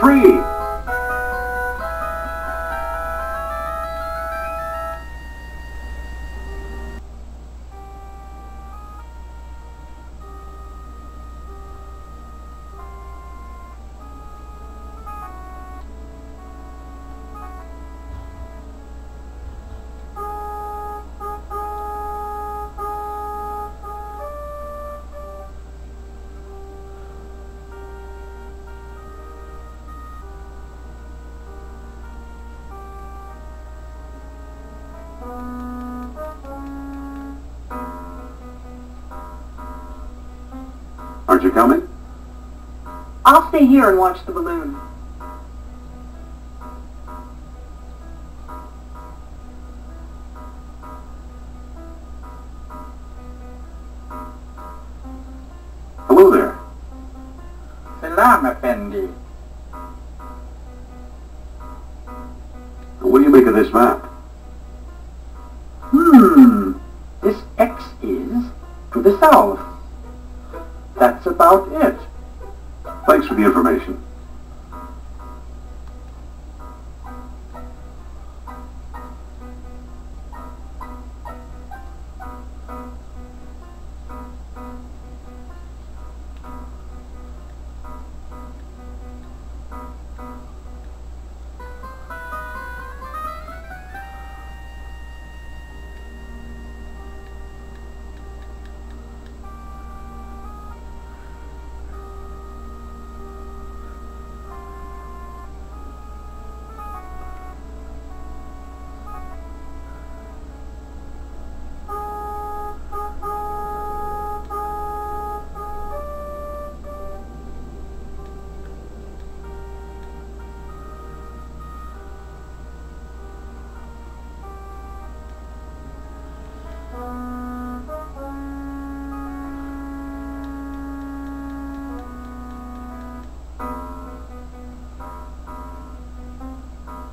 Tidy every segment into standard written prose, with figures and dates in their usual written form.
free. Aren't you coming? I'll stay here and watch the balloon. Hello there. Salam, Effendi. What do you make of this map? This X is to the south. That's about it. Thanks for the information.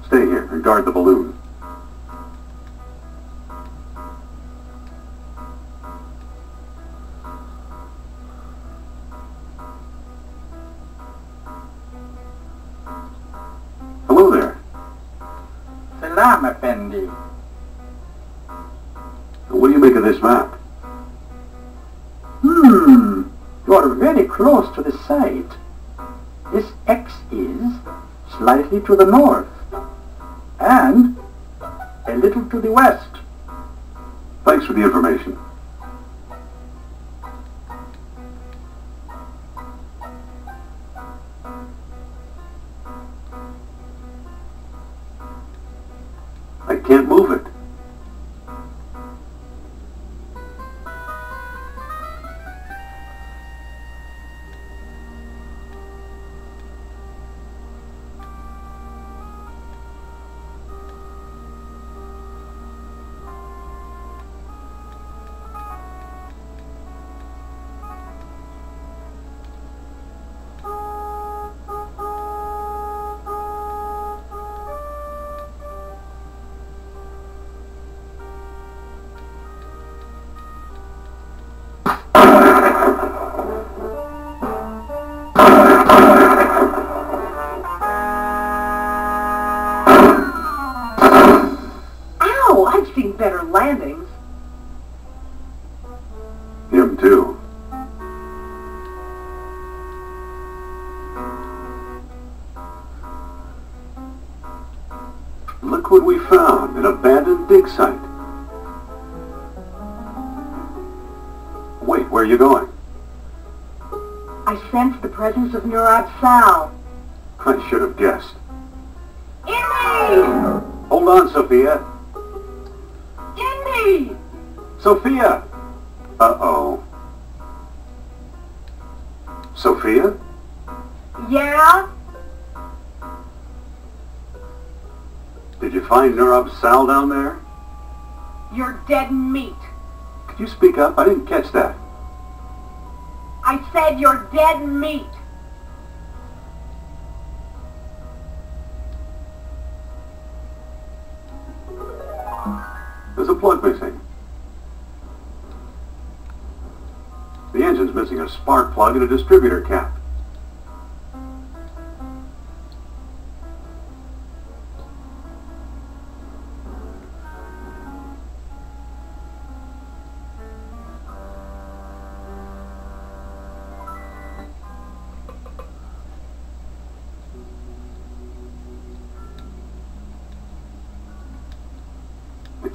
Stay here and guard the balloon. Hello there. Salam, Effendi. What do you make of this map? You're very close to the site. This X is slightly to the north. And a little to the west. Thanks for the information. I can't move it. I've seen better landings. Him too. Look what we found, an abandoned dig site. Wait, where are you going? I sense the presence of Nur-Ab-Sal. I should have guessed. Hold on, Sophia. Sophia! Uh-oh. Sophia? Yeah? Did you find Nur-Ab-Sal down there? You're dead meat. Could you speak up? I didn't catch that. I said you're dead meat. There's a plug missing. The engine's missing a spark plug and a distributor cap.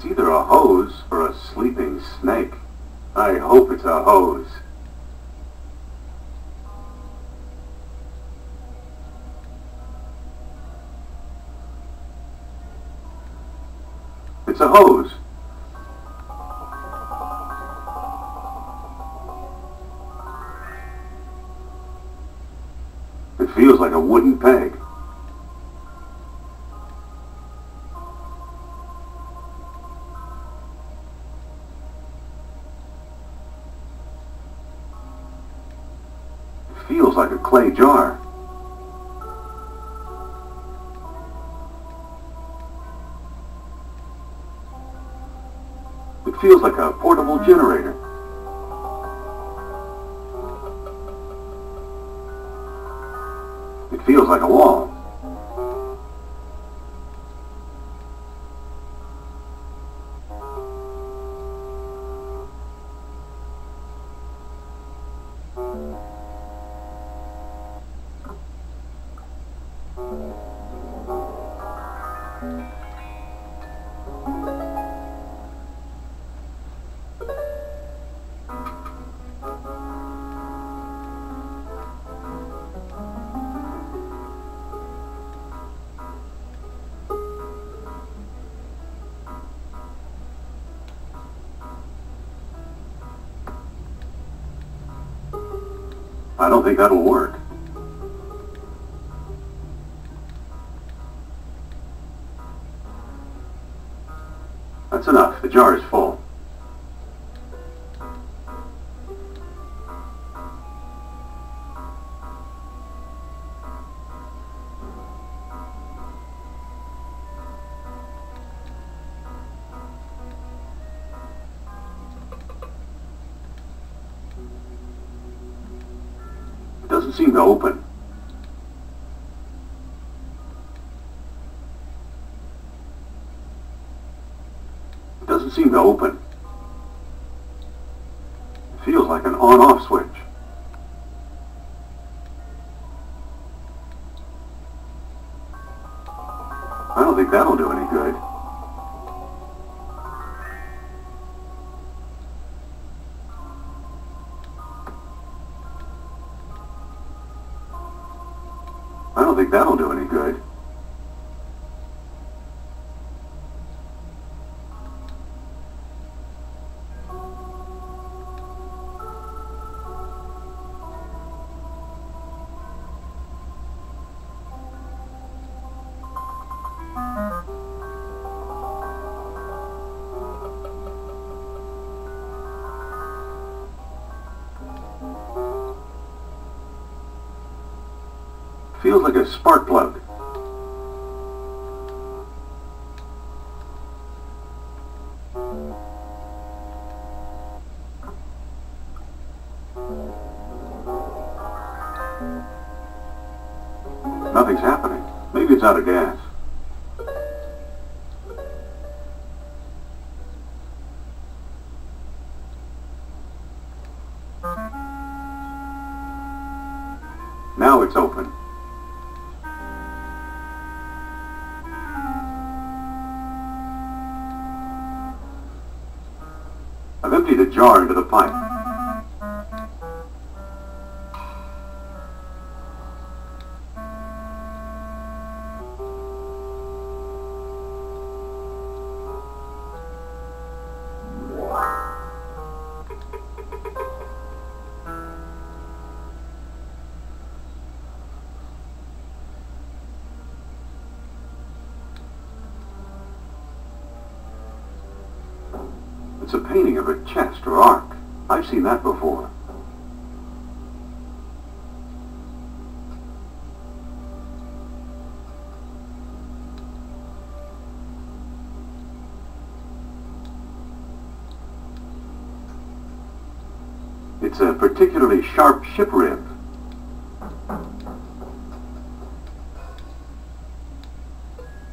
It's either a hose or a sleeping snake. I hope it's a hose. It's a hose. It feels like a wooden peg. It feels like a clay jar. It feels like a portable generator. It feels like a wall. I don't think that'll work. That's enough. The jar is full. Doesn't seem to open. It doesn't seem to open. It feels like an on-off switch. I don't think that'll do any good. I don't think that'll do any good. Feels like a spark plug. Nothing's happening. Maybe it's out of gas. Now it's open. I've emptied a jar into the pipe. It's a painting of a chest or ark. I've seen that before. It's a particularly sharp ship rib.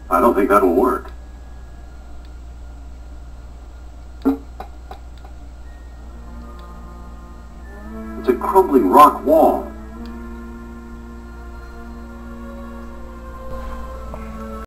I don't think that'll work. Crumbling rock wall.